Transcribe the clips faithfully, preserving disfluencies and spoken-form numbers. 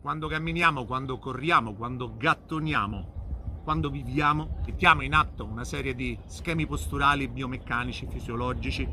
quando camminiamo, quando corriamo, quando gattoniamo, quando viviamo, mettiamo in atto una serie di schemi posturali, biomeccanici, fisiologici,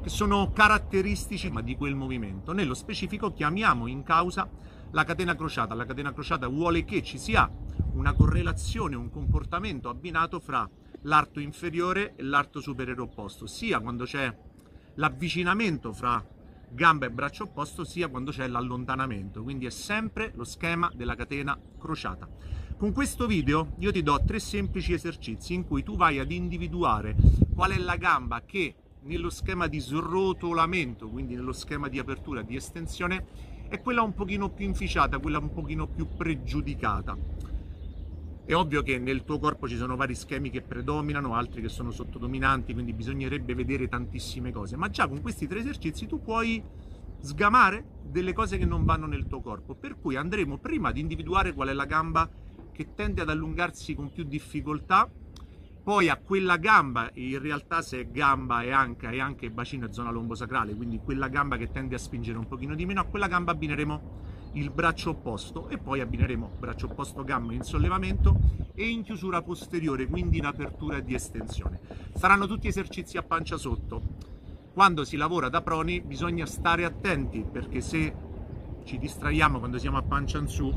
che sono caratteristici di quel movimento. Nello specifico chiamiamo in causa la catena crociata. La catena crociata vuole che ci sia una correlazione, un comportamento abbinato fra l'arto inferiore e l'arto superiore opposto, sia quando c'è l'avvicinamento fra gamba e braccio opposto, sia quando c'è l'allontanamento. Quindi è sempre lo schema della catena crociata. Con questo video io ti do tre semplici esercizi in cui tu vai ad individuare qual è la gamba che nello schema di srotolamento, quindi nello schema di apertura, di estensione, è quella un pochino più inficiata, quella un pochino più pregiudicata. È ovvio che nel tuo corpo ci sono vari schemi che predominano, altri che sono sottodominanti, quindi bisognerebbe vedere tantissime cose, ma già con questi tre esercizi tu puoi sgamare delle cose che non vanno nel tuo corpo, per cui andremo prima ad individuare qual è la gamba che tende ad allungarsi con più difficoltà, poi a quella gamba, in realtà se è gamba e anca e anche bacino e zona lombosacrale, quindi quella gamba che tende a spingere un pochino di meno, a quella gamba abbineremo il braccio opposto e poi abbineremo braccio opposto gamba in sollevamento e in chiusura posteriore, quindi in apertura di estensione. Saranno tutti esercizi a pancia sotto. Quando si lavora da proni bisogna stare attenti, perché se ci distraiamo quando siamo a pancia in su,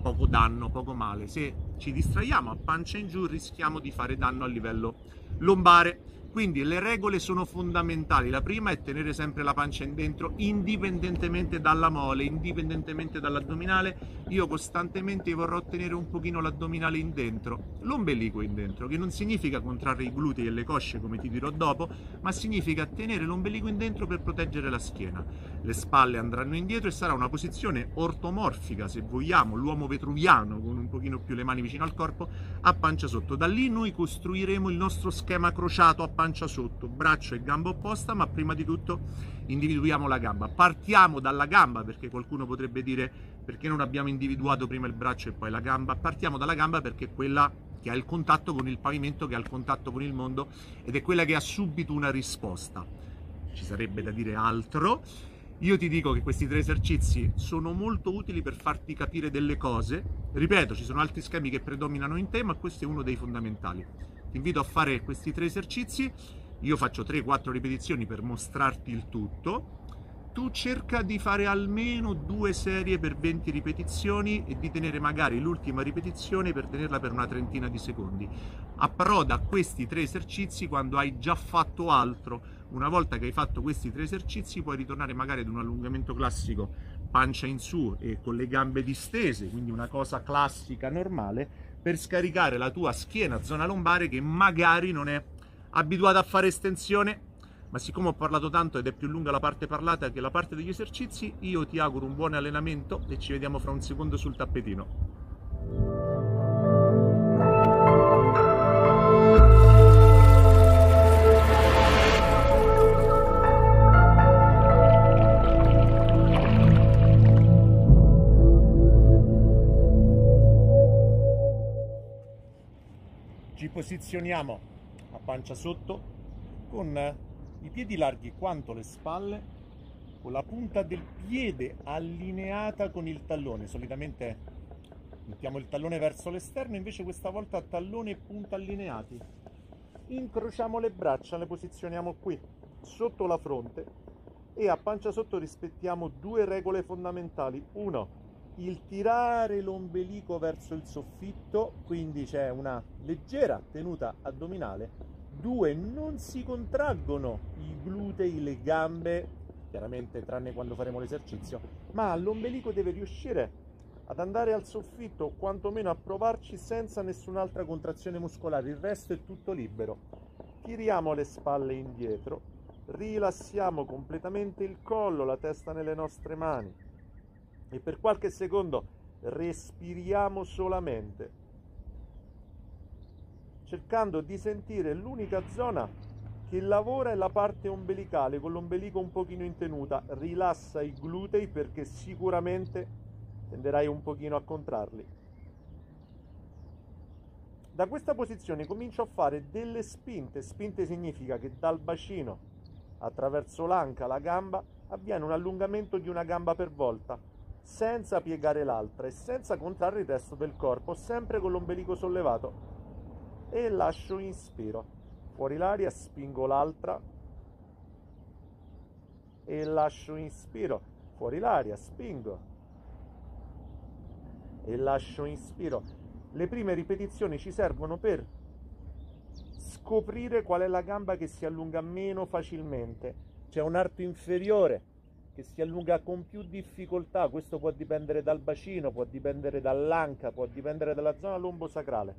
poco danno, poco male. Se ci distraiamo a pancia in giù rischiamo di fare danno a livello lombare. Quindi le regole sono fondamentali. La prima è tenere sempre la pancia in dentro, indipendentemente dalla mole, indipendentemente dall'addominale. Io costantemente vorrò tenere un pochino l'addominale in dentro, l'ombelico in dentro, che non significa contrarre i glutei e le cosce, come ti dirò dopo, ma significa tenere l'ombelico in dentro per proteggere la schiena. Le spalle andranno indietro e sarà una posizione ortomorfica, se vogliamo, l'uomo vetruviano, con un pochino più le mani vicino al corpo, a pancia sotto. Da lì noi costruiremo il nostro schema crociato a pancia sotto, braccio e gamba opposta, ma prima di tutto individuiamo la gamba. Partiamo dalla gamba, perché qualcuno potrebbe dire perché non abbiamo individuato prima il braccio e poi la gamba. Partiamo dalla gamba perché è quella che ha il contatto con il pavimento, che ha il contatto con il mondo, ed è quella che ha subito una risposta. Ci sarebbe da dire altro. Io ti dico che questi tre esercizi sono molto utili per farti capire delle cose. Ripeto, ci sono altri schemi che predominano in te, ma questo è uno dei fondamentali. Ti invito a fare questi tre esercizi, io faccio tre quattro ripetizioni per mostrarti il tutto. Tu cerca di fare almeno due serie per venti ripetizioni e di tenere magari l'ultima ripetizione per tenerla per una trentina di secondi. Approda questi tre esercizi quando hai già fatto altro. Una volta che hai fatto questi tre esercizi puoi ritornare magari ad un allungamento classico, pancia in su e con le gambe distese, quindi una cosa classica, normale, per scaricare la tua schiena, zona lombare, che magari non è abituata a fare estensione, ma siccome ho parlato tanto ed è più lunga la parte parlata che la parte degli esercizi, io ti auguro un buon allenamento e ci vediamo fra un secondo sul tappetino. Ci posizioniamo a pancia sotto con i piedi larghi quanto le spalle, con la punta del piede allineata con il tallone. Solitamente mettiamo il tallone verso l'esterno, invece questa volta tallone e punta allineati. Incrociamo le braccia, le posizioniamo qui sotto la fronte e a pancia sotto rispettiamo due regole fondamentali. Uno, il tirare l'ombelico verso il soffitto, quindi c'è una leggera tenuta addominale. Due, non si contraggono i glutei, le gambe, chiaramente tranne quando faremo l'esercizio, ma l'ombelico deve riuscire ad andare al soffitto o quantomeno a provarci senza nessun'altra contrazione muscolare, il resto è tutto libero. Tiriamo le spalle indietro, rilassiamo completamente il collo, la testa nelle nostre mani. E per qualche secondo respiriamo solamente, cercando di sentire l'unica zona che lavora è la parte ombelicale, con l'ombelico un pochino in tenuta. Rilassa i glutei perché sicuramente tenderai un pochino a contrarli. Da questa posizione comincio a fare delle spinte. Spinte significa che dal bacino, attraverso l'anca, la gamba, avviene un allungamento di una gamba per volta. senza piegare l'altra e senza contrarre il resto del corpo, sempre con l'ombelico sollevato, e lascio inspiro, fuori l'aria, spingo l'altra e lascio inspiro, fuori l'aria, spingo e lascio inspiro. Le prime ripetizioni ci servono per scoprire qual è la gamba che si allunga meno facilmente. C'è un arto inferiore che si allunga con più difficoltà, questo può dipendere dal bacino, può dipendere dall'anca, può dipendere dalla zona lombosacrale,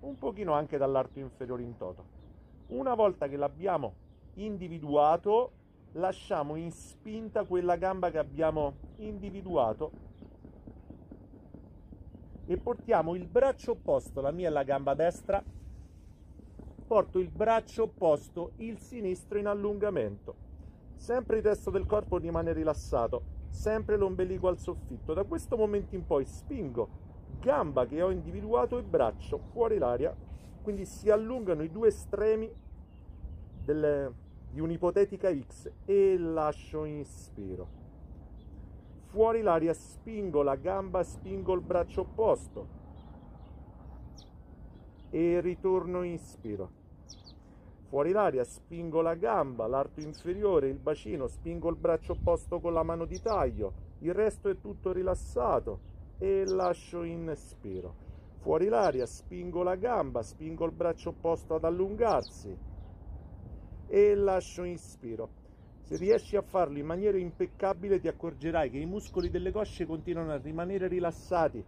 un pochino anche dall'arto inferiore in toto. Una volta che l'abbiamo individuato, lasciamo in spinta quella gamba che abbiamo individuato e portiamo il braccio opposto, la mia è la gamba destra, porto il braccio opposto, il sinistro in allungamento, sempre il resto del corpo rimane rilassato, sempre l'ombelico al soffitto. Da questo momento in poi spingo gamba che ho individuato e braccio, fuori l'aria, quindi si allungano i due estremi delle, di un'ipotetica X, e lascio inspiro, fuori l'aria, spingo la gamba, spingo il braccio opposto e ritorno, inspiro, fuori l'aria, spingo la gamba, l'arto inferiore, il bacino, spingo il braccio opposto con la mano di taglio, il resto è tutto rilassato, e lascio inspiro, fuori l'aria, spingo la gamba, spingo il braccio opposto ad allungarsi e lascio inspiro. Se riesci a farlo in maniera impeccabile ti accorgerai che i muscoli delle cosce continuano a rimanere rilassati,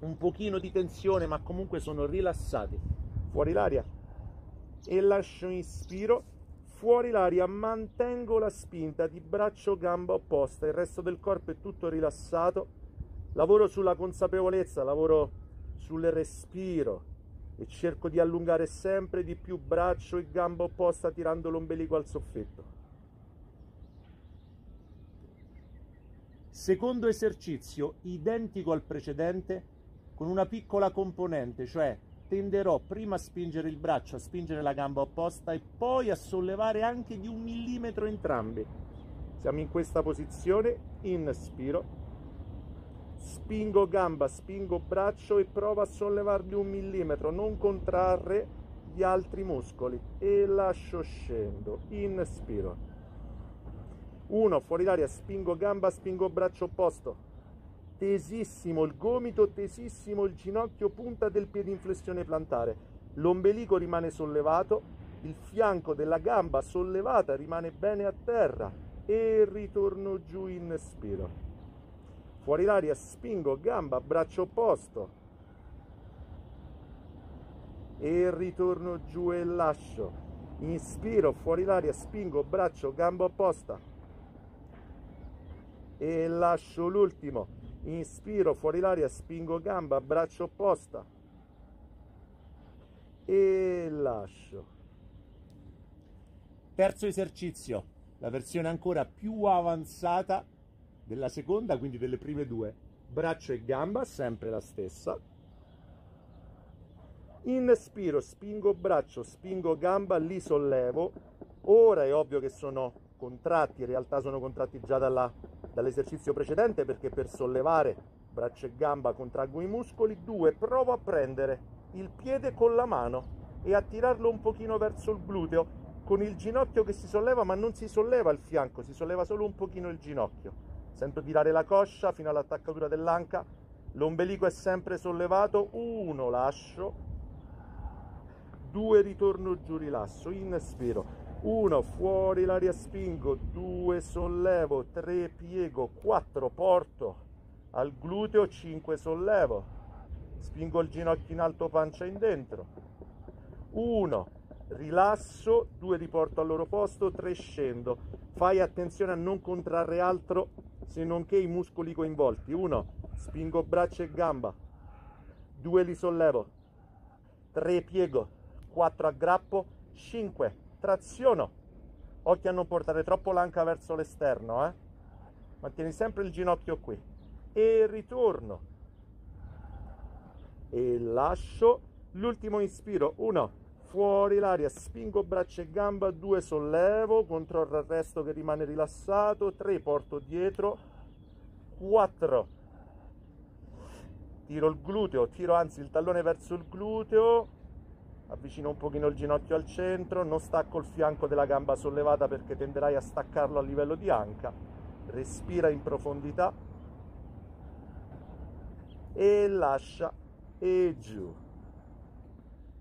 un pochino di tensione ma comunque sono rilassati. Fuori l'aria e lascio inspiro, fuori l'aria, mantengo la spinta di braccio gamba opposta, il resto del corpo è tutto rilassato. Lavoro sulla consapevolezza, lavoro sul respiro e cerco di allungare sempre di più braccio e gamba opposta tirando l'ombelico al soffitto. Secondo esercizio, identico al precedente, con una piccola componente, cioè tenderò prima a spingere il braccio, a spingere la gamba opposta e poi a sollevare anche di un millimetro entrambi. Siamo in questa posizione, inspiro, spingo gamba, spingo braccio e provo a sollevarli un millimetro, non contrarre gli altri muscoli, e lascio, scendo, inspiro, uno, fuori l'aria, spingo gamba, spingo braccio opposto, tesissimo il gomito, tesissimo il ginocchio, punta del piede in flessione plantare, l'ombelico rimane sollevato, il fianco della gamba sollevata rimane bene a terra, e ritorno giù, inspiro, fuori l'aria, spingo gamba, braccio opposto e ritorno giù e lascio, inspiro, fuori l'aria, spingo braccio, gamba opposta e lascio l'ultimo, inspiro, fuori l'aria, spingo gamba, braccio opposta e lascio. Terzo esercizio, la versione ancora più avanzata della seconda, quindi delle prime due, braccio e gamba, sempre la stessa, inspiro, spingo braccio, spingo gamba, li sollevo, ora è ovvio che sono contratti, in realtà sono contratti già dall'esercizio precedente, perché per sollevare braccio e gamba contraggo i muscoli, due, provo a prendere il piede con la mano e a tirarlo un pochino verso il gluteo, con il ginocchio che si solleva ma non si solleva il fianco, si solleva solo un pochino il ginocchio. Sento tirare la coscia fino all'attaccatura dell'anca, l'ombelico è sempre sollevato, uno, lascio, due, ritorno giù, rilasso, inspiro, uno, fuori l'aria, spingo, due, sollevo, tre, piego, quattro, porto al gluteo, cinque, sollevo, spingo il ginocchio in alto, pancia in dentro, uno, rilasso, due, riporto al loro posto, tre, scendo, fai attenzione a non contrarre altro se non che i muscoli coinvolti, uno, spingo braccio e gamba, due, li sollevo, tre, piego, quattro, aggrappo, cinque, traziono, occhio a non portare troppo l'anca verso l'esterno, eh? Mantieni sempre il ginocchio qui, e ritorno, e lascio, l'ultimo inspiro, uno, fuori l'aria, spingo braccio e gamba, due, sollevo, controllo il resto che rimane rilassato, tre, porto dietro, quattro, tiro il gluteo, tiro anzi il tallone verso il gluteo, avvicino un pochino il ginocchio al centro, non stacco il fianco della gamba sollevata perché tenderai a staccarlo a livello di anca, respira in profondità e lascia e giù.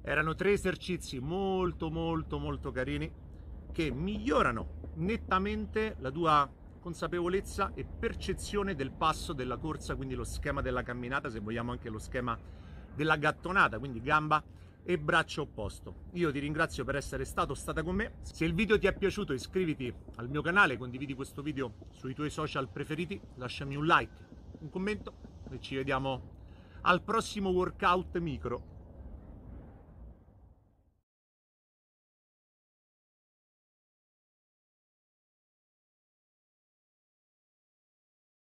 Erano tre esercizi molto molto molto carini che migliorano nettamente la tua consapevolezza e percezione del passo della corsa, quindi lo schema della camminata, se vogliamo anche lo schema della gattonata, quindi gamba e braccio opposto. Io ti ringrazio per essere stato stata con me. Se il video ti è piaciuto iscriviti al mio canale, condividi questo video sui tuoi social preferiti, lasciami un like, un commento e ci vediamo al prossimo workout micro.